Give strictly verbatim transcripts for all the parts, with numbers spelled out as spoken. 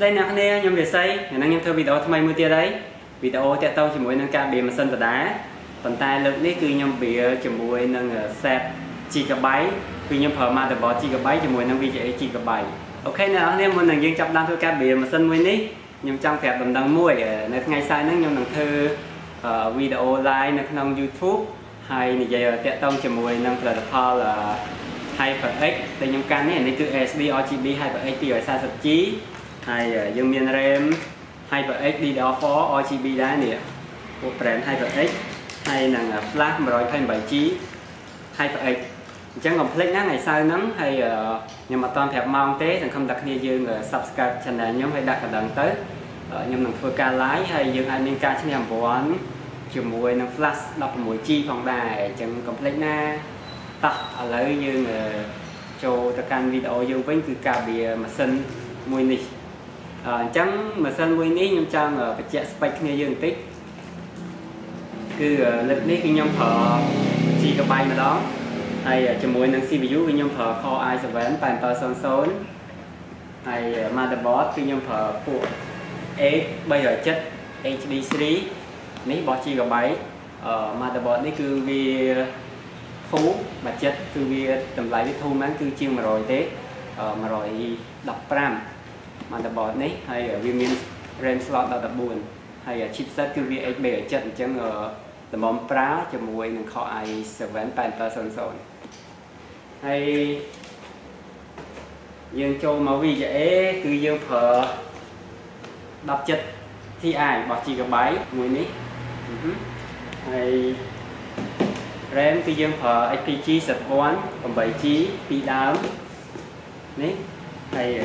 đây nè anh em về xây anh em thưa video thay mới tia đấy video tại tao chỉ mỗi nâng cao bề mặt sân và đá phần tay lượng đấy cứ nhầm bị chỉ mỗi nâng sạc chỉ cả máy cứ nhầm phở mà để bỏ chỉ cả máy chỉ mỗi nâng vê giê a chỉ cả máy ok nè anh em mình riêng chập đang thưa cao bề mặt sân mới đấy nhầm trong phép tầm đang muối này ngày sai nâng nhầm thưa video like nâng nông YouTube hay như vậy tại tao chỉ mỗi nâng là Paul là hai phần ích đây nhóm can này này từ ét đê rờ giê bê hai phần ích thì ở xa sập chí hay dương miền RAM hai phần ích đi đó phó rờ giê bê đá nè một brand hai phần ích hay là flash mà rồi thêm bảy chí hai phần ích chẳng còn flex ngày sau nắng hay nhưng mà toàn thẹp mong tế thằng không đặt như dương subscribe channel nhóm hay đặt ở đằng tới nhưng mình phơi ca lái hay dương anh nên ca trên nhà của anh chiều mùi nằm flash đọc mùi chi phòng đài chẳng còn flex na ta ở lấy như cho ta can video dương với từ cà bìa mà sân mùi nỉ trắng mà sân mùi nỉ nhưng trang ở cái spec như dương tích cứ lực nít cái nhóm thở chỉ có bay mà đó hay cho mùi năng xê pê u cái nhóm thở kho ai sẽ vén bàn to son sốn hay motherboard cái nhóm thở của e bây giờ chất hát đê ba nít bỏ chỉ có bay ở motherboard đấy cứ vì phú mà chất cứ vì tầm lại cái thu máng cứ chiêu mà rồi thế ờ, mà rồi đọc ram mà đọc bọt đấy hay ở viên RAM slot đọc đọc buồn hay ở chipset cứ vì ét bê ở trận chẳng ở tầm bóng prá cho mùi nâng khó ai sở ván bàn tờ sơn sồn hay dương châu máu vì dễ cứ dương phở đọc chất thì ai bỏ chỉ có bái mùi ní uh-huh. Hay RAM thì dương phở ép pê giê sạch vốn còn bảy giê bê bị đám này hay uh,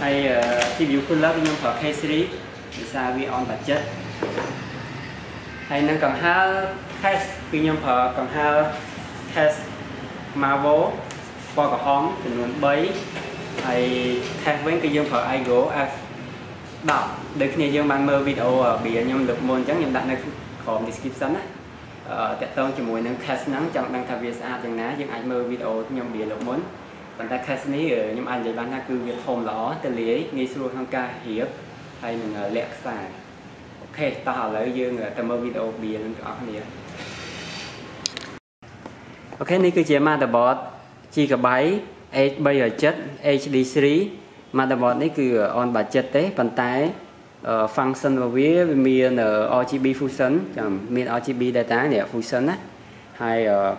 hay xê pê u cooler nhưng phở k series vì sao vì on vật chất hay nó còn hai test vì nhưng phở còn hai test marvel qua cả hóm thì luôn bấy hay test với cái dương phở ai gỗ f đọc được như dương ban mơ video ở bìa nhưng được môn trắng nhận đặt này còn description á tại tôi chỉ muốn nâng test nắng trong đăng tháp vê giê a chẳng ná nhưng anh mơ video nhóm bìa lộn muốn còn ta test này nhóm anh để bán là cứ việc hồn lõ từ lý nghi xua không ca hiếp hay mình lẹt xài ok ta hỏi lấy dương ta mơ video bìa lên cho anh đi ok này cứ chế motherboard chỉ cả báy bây giờ chất hát đê ba motherboard này cứ on bà chất đấy bàn tay Uh, function và với miền rờ giê bê fusion chẳng miền rờ giê bê data này fusion á hay uh,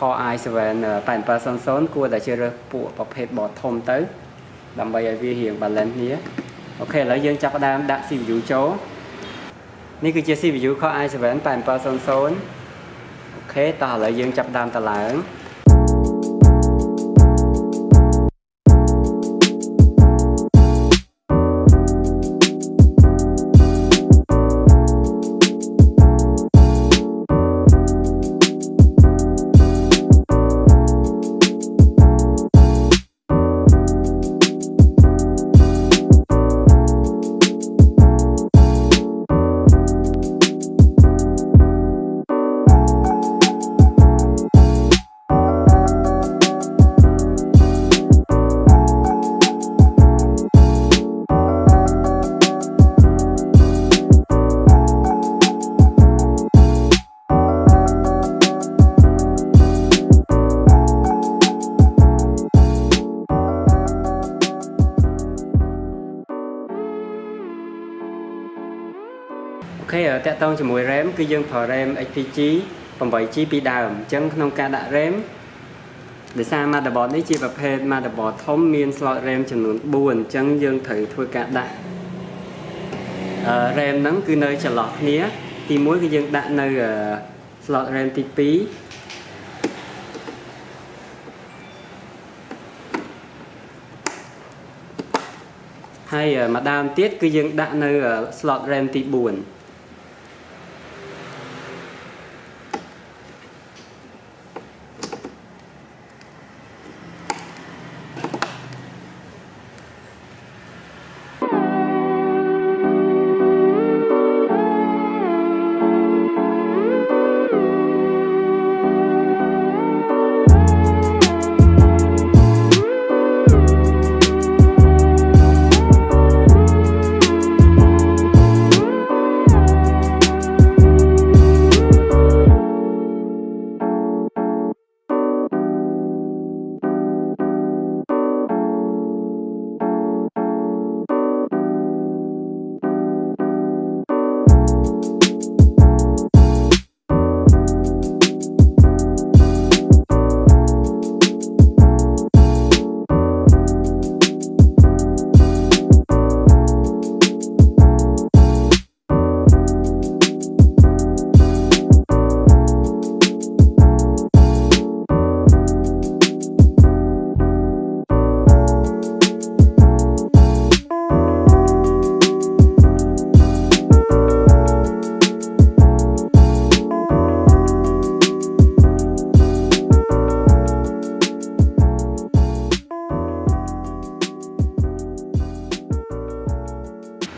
Core i bảy bản ba son son của đại chơi bộ tập hợp bỏ thông tới làm bây giờ vi hiện bản lên nhé ok lấy dương chắc đam đã sử dụng chỗ này cứ chia sử dụng Core i bảy bản ba son son ok ta lấy dương chắc đam ta lại tẹt tông cho mùi rém cứ dương phở rém ếch pê giê còn bảy chi pi đầm chân không ca đã rém để sao motherboard đấy chi và phe motherboard thông miên slot rém cho nó buồn chân dương thử thôi cả đã uh, rém nắng cứ nơi trở lọt nhé thì mỗi cái dương đã nơi uh, slot rém tí pí hay mà đam tiết cứ dương đã nơi uh, slot rém tí buồn.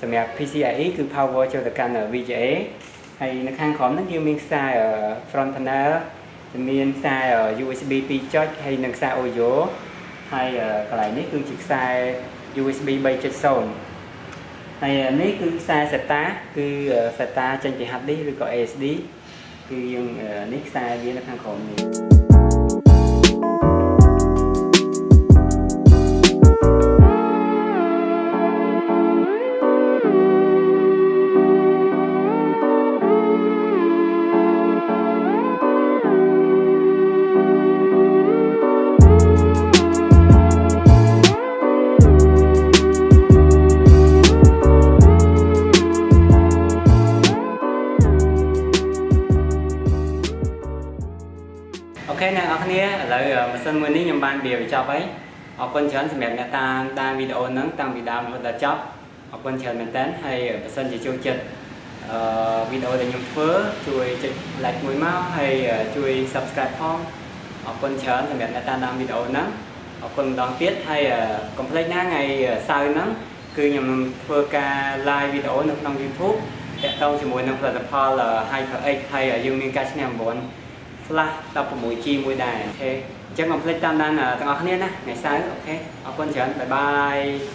sản phẩm pê xê i e cứ power cho tất cả vê giê a hay nó khang khóm nó kêu miếng sai ở FrontTunner miếng sai ở u ét bê port hay nâng sai audio hay còn lại nếu cứ chỉ sai u ét bê bay trên sông hay nếu cứ sai SATA cứ SATA trên chỉ hạt đi rồi gọi ét đê cứ dùng nếu sai với nó khang khóm ban bìa cho ấy, học quân chấn xem mẹ ta đang video nắng tăng video một đợt chót, học quân chấn mình tán hay ở sân chỉ chui chật video để nhung phớ chui chật lại mũi máu hay chui subscribe phong, học quân chấn xem mẹ ta đang video nắng, học quân đón tiết hay complete ná ngày sau nắng, cứ nhung phơ ca like video nắng trong YouTube, để tao chỉ muốn nắng là tập hoa là hai phẩy x hay ở dương miên ca xem bốn, flash tập mũi chi mũi đài, ok. Chắc ngọc lên tam đan ở tầng ở khá nét á, ngày sáng, ok, ở quân chấn, bye bye.